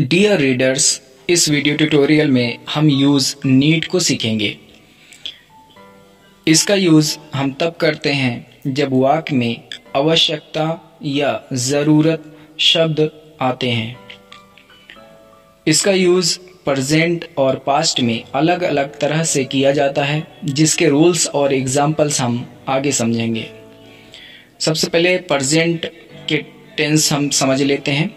Dear readers, इस video tutorial में हम यूज़ नीड को सीखेंगे। इसका यूज़ हम तब करते हैं जब वाक्य में आवश्यकता या ज़रूरत शब्द आते हैं। इसका यूज़ प्रेजेंट और पास्ट में अलग अलग तरह से किया जाता है, जिसके रूल्स और एग्जाम्पल्स हम आगे समझेंगे। सबसे पहले प्रेजेंट के टेंस हम समझ लेते हैं।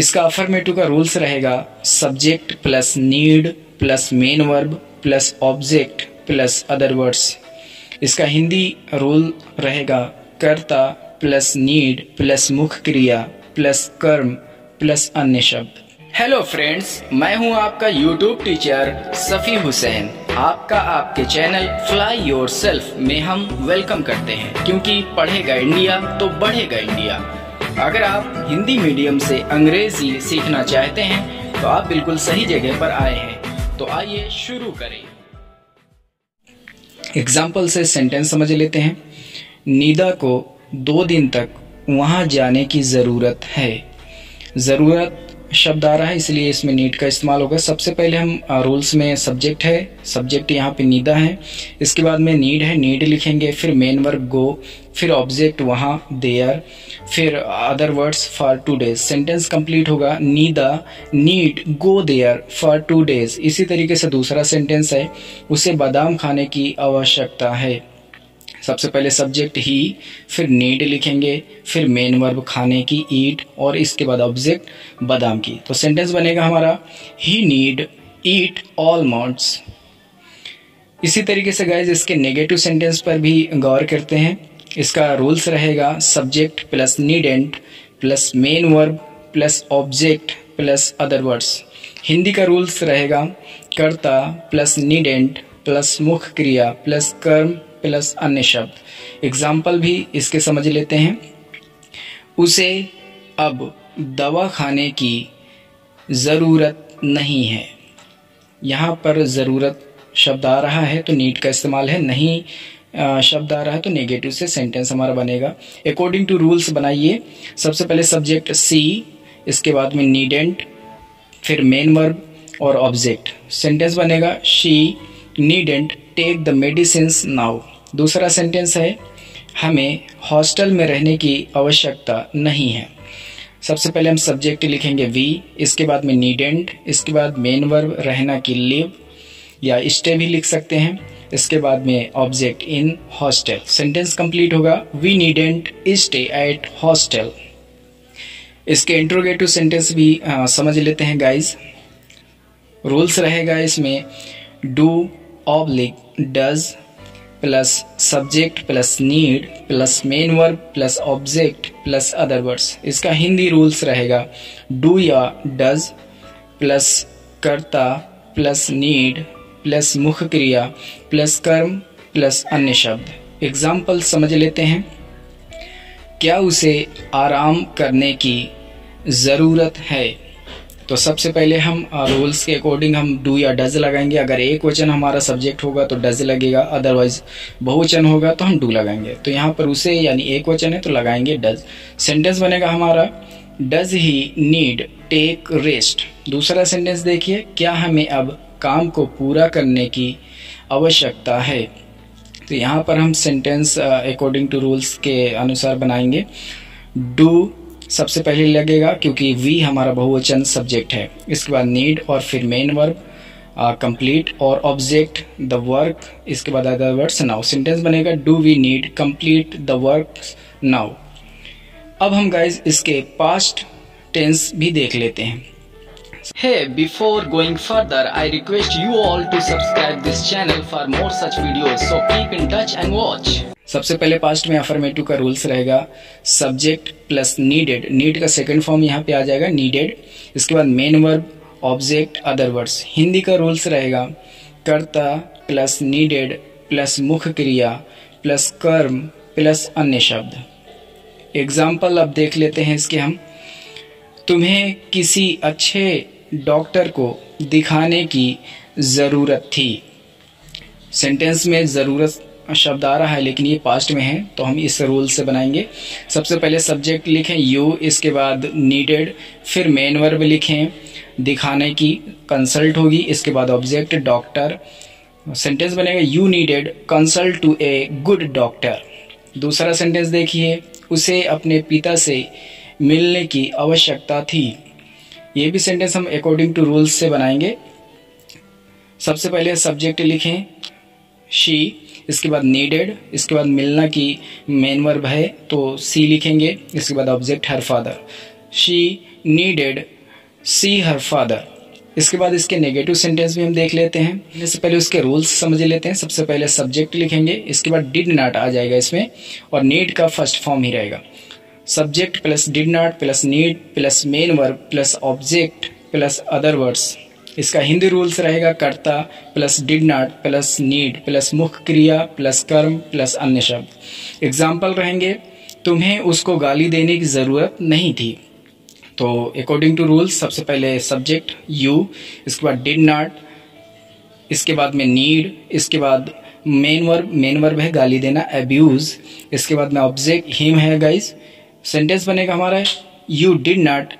इसका अफर्मेटिव का रूल्स रहेगा subject plus need plus main verb plus object plus other words. इसका हिंदी रूल रहेगा कर्ता प्लस नीड प्लस मुख्य क्रिया प्लस कर्म प्लस अन्य शब्द। हेलो फ्रेंड्स, मैं हूं आपका यूट्यूब टीचर सफ़ी हुसैन। आपका आपके चैनल फ्लाई योरसेल्फ में हम वेलकम करते हैं, क्योंकि पढ़ेगा इंडिया तो बढ़ेगा इंडिया। अगर आप हिंदी मीडियम से अंग्रेजी सीखना चाहते हैं तो आप बिल्कुल सही जगह पर आए हैं। तो आइए शुरू करें। एग्जाम्पल से सेंटेंस समझ लेते हैं। नीदा को 2 दिन तक वहां जाने की ज़रूरत है। ज़रूरत शब्द आ रहा है, इसलिए इसमें नीड का इस्तेमाल होगा। सबसे पहले हम रूल्स में सब्जेक्ट है, सब्जेक्ट यहाँ पे नीदा है, इसके बाद में नीड है, नीड लिखेंगे, फिर मेन वर्ब गो, फिर ऑब्जेक्ट वहाँ देयर, फिर other words for 2 days. Sentence complete होगा नीदा need go there for 2 days. इसी तरीके से दूसरा सेंटेंस है, उसे बादाम खाने की आवश्यकता है। सबसे पहले सब्जेक्ट ही, फिर नीड लिखेंगे, फिर मेन वर्ब खाने की ईट, और इसके बाद ऑब्जेक्ट बादाम की। तो सेंटेंस बनेगा हमारा ही नीड ईट ऑलमंड्स। इसी तरीके से गाइज इसके नेगेटिव सेंटेंस पर भी गौर करते हैं। इसका रूल्स रहेगा subject plus needn't plus main verb plus object plus other words. Hindi का रूल्स रहेगा कर्ता प्लस नीडेंट प्लस मुख्य क्रिया प्लस कर्म प्लस अन्य शब्द। एग्जाम्पल भी इसके समझ लेते हैं। उसे अब दवा खाने की ज़रूरत नहीं है। यहाँ पर ज़रूरत शब्द आ रहा है तो नीड का इस्तेमाल है, नहीं शब्द आ रहा है तो नेगेटिव से सेंटेंस हमारा बनेगा। अकॉर्डिंग टू रूल्स बनाइए। सबसे पहले सब्जेक्ट सी, इसके बाद में नीडेंट, फिर मेन वर्ब और ऑब्जेक्ट। सेंटेंस बनेगा she needn't take the medicines now. दूसरा सेंटेंस है हमें हॉस्टल में रहने की आवश्यकता नहीं है। सबसे पहले हम सब्जेक्ट लिखेंगे वी, इसके बाद में नीडेंट, इसके बाद मेन वर्ब रहना की लिव या स्टे भी लिख सकते हैं, इसके बाद में object in hostel. Sentence complete होगा we needn't stay at hostel. इसके इंट्रोगेटिव सेंटेंस भी समझ लेते हैं गाइज। रूल्स रहेगा इसमें do oblique does plus subject plus need plus main verb plus object plus other words. इसका हिंदी रूल्स रहेगा डू या डज प्लस कर्ता प्लस नीड प्लस मुख्य क्रिया प्लस कर्म प्लस अन्य शब्द। एग्जाम्पल समझ लेते हैं। क्या उसे आराम करने की ज़रूरत है। तो सबसे पहले हम रूल्स के अकॉर्डिंग हम डू या डज लगाएंगे। अगर एक वचन हमारा सब्जेक्ट होगा तो डज लगेगा, अदरवाइज बहुवचन होगा तो हम डू लगाएंगे। तो यहाँ पर उसे यानी एक वचन है तो लगाएंगे डज। सेंटेंस बनेगा हमारा does he need take rest. दूसरा सेंटेंस देखिए, क्या हमें अब काम को पूरा करने की आवश्यकता है। तो यहाँ पर हम सेंटेंस अकॉर्डिंग टू रूल्स के अनुसार बनाएंगे। डू सबसे पहले लगेगा क्योंकि वी हमारा बहुवचन सब्जेक्ट है, इसके बाद नीड और फिर मेन वर्ब कंप्लीट और ऑब्जेक्ट द वर्क, इसके बाद अदर वर्ड्स नाउ। सेंटेंस बनेगा do we need complete the work now. अब हम गाइज इसके पास्ट टेंस भी देख लेते हैं। Hey, before going further, I request you all to subscribe this channel for more such videos. So keep in touch and watch. सबसे पहले past में अफर्मेटिव का रूल्स रहेगा सब्जेक्ट प्लस नीडेड। नीड का सेकंड फॉर्म यहाँ पे आ जाएगा नीडेड, इसके बाद main verb object other words. Hindi का रूल्स रहेगा कर्ता प्लस नीडेड प्लस मुख्य क्रिया प्लस कर्म प्लस अन्य शब्द। एग्जाम्पल अब देख लेते हैं इसके हम। तुम्हें किसी अच्छे डॉक्टर को दिखाने की ज़रूरत थी। सेंटेंस में ज़रूरत शब्द आ रहा है लेकिन ये पास्ट में है, तो हम इस रूल से बनाएंगे। सबसे पहले सब्जेक्ट लिखें यू, इसके बाद नीडेड, फिर मेन वर्ब लिखें दिखाने की, कंसल्ट होगी, इसके बाद ऑब्जेक्ट डॉक्टर। सेंटेंस बनेगा you needed consult to a good doctor. दूसरा सेंटेंस देखिए, उसे अपने पिता से मिलने की आवश्यकता थी। ये भी सेंटेंस हम अकॉर्डिंग टू रूल्स से बनाएंगे। सबसे पहले सब्जेक्ट लिखें शी, इसके बाद नीडेड, इसके बाद मिलना की मेन वर्ब है तो सी लिखेंगे, इसके बाद object her father. She needed see her father. इसके बाद इसके नेगेटिव सेंटेंस भी हम देख लेते हैं। इससे पहले उसके रूल्स समझ लेते हैं। सबसे पहले सब्जेक्ट लिखेंगे, इसके बाद डिड नॉट आ जाएगा इसमें और नीड का फर्स्ट फॉर्म ही रहेगा। Subject plus did not plus need plus main verb plus object plus other words. इसका हिंदी रूल्स रहेगा कर्ता plus did not plus need plus मुख्य क्रिया प्लस कर्म प्लस अन्य शब्द। एग्जाम्पल रहेंगे, तुम्हें उसको गाली देने की ज़रूरत नहीं थी। तो अकॉर्डिंग टू रूल्स सबसे पहले सब्जेक्ट यू, इसके बाद डिड नॉट, इसके बाद में नीड, इसके बाद मेन वर्ब है गाली देना एब्यूज, इसके बाद में ऑब्जेक्ट हिम है गाइज। सेंटेंस बनेगा हमारा you did not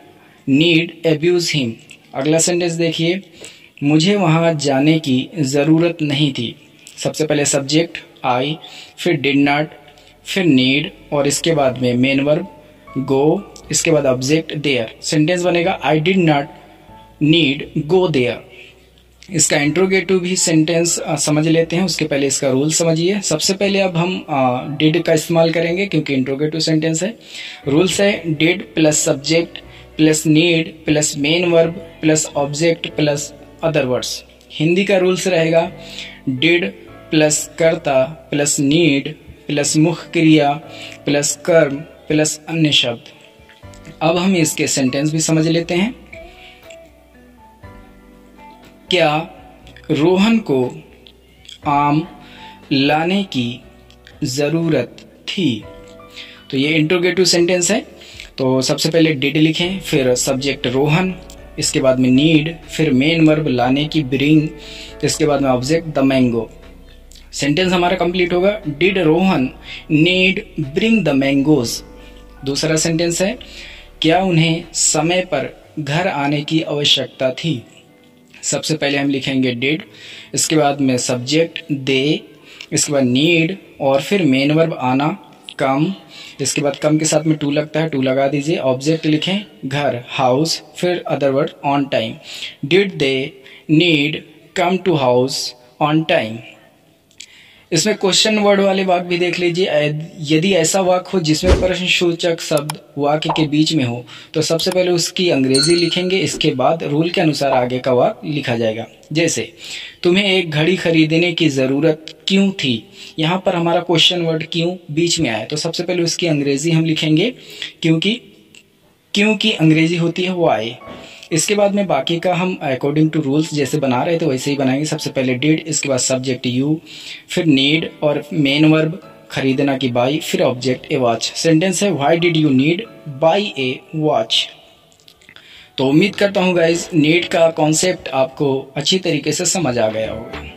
need abuse him. अगला सेंटेंस देखिए, मुझे वहाँ जाने की ज़रूरत नहीं थी। सबसे पहले सब्जेक्ट आई, फिर डिड नॉट, फिर नीड और इसके बाद में मेन वर्ब गो, इसके बाद ऑब्जेक्ट देयर। सेंटेंस बनेगा I did not need go there. इसका इंट्रोगेटिव भी सेंटेंस समझ लेते हैं। उसके पहले इसका रूल समझिए। सबसे पहले अब हम डिड का इस्तेमाल करेंगे क्योंकि इंट्रोगेटिव सेंटेंस है। रूल्स है did plus subject plus need plus main verb plus object plus other words. Hindi का रूल्स रहेगा डिड प्लस कर्ता प्लस नीड प्लस मुख्य क्रिया प्लस कर्म प्लस अन्य शब्द। अब हम इसके सेंटेंस भी समझ लेते हैं। क्या रोहन को आम लाने की जरूरत थी? तो ये इंट्रोगेटिव सेंटेंस है। तो सबसे पहले डिड लिखें, फिर सब्जेक्ट रोहन, इसके बाद में नीड, फिर मेन वर्ब लाने की ब्रिंग, इसके बाद में ऑब्जेक्ट द मैंगो। सेंटेंस हमारा कंप्लीट होगा did Rohan need bring the mangoes. दूसरा सेंटेंस है, क्या उन्हें समय पर घर आने की आवश्यकता थी? सबसे पहले हम लिखेंगे डिड, इसके बाद में सब्जेक्ट दे, इसके बाद नीड और फिर मेन वर्ब आना कम, इसके बाद कम के साथ में टू लगता है, टू लगा दीजिए। ऑब्जेक्ट लिखें घर हाउस, फिर other word on time. Did they need come to house on time. इसमें क्वेश्चन वर्ड वाले वाक भी देख लीजिए। यदि ऐसा वाक हो जिसमें प्रश्नसूचक शब्द वाक्य के बीच में हो तो सबसे पहले उसकी अंग्रेजी लिखेंगे, इसके बाद रूल के अनुसार आगे का वाक लिखा जाएगा। जैसे तुम्हें एक घड़ी खरीदने की ज़रूरत क्यों थी, यहाँ पर हमारा क्वेश्चन वर्ड क्यों बीच में आया तो सबसे पहले उसकी अंग्रेजी हम लिखेंगे, क्योंकि अंग्रेजी होती है वाई। इसके बाद में बाकी का हम अकॉर्डिंग टू रूल्स जैसे बना रहे थे वैसे ही बनाएंगे। सबसे पहले डिड, इसके बाद सब्जेक्ट यू, फिर नीड और मेन वर्ब खरीदना की बाई, फिर ऑब्जेक्ट ए वॉच। सेंटेंस है why did you need buy a watch. तो उम्मीद करता हूँ गाइज नीड का कॉन्सेप्ट आपको अच्छी तरीके से समझ आ गया होगा।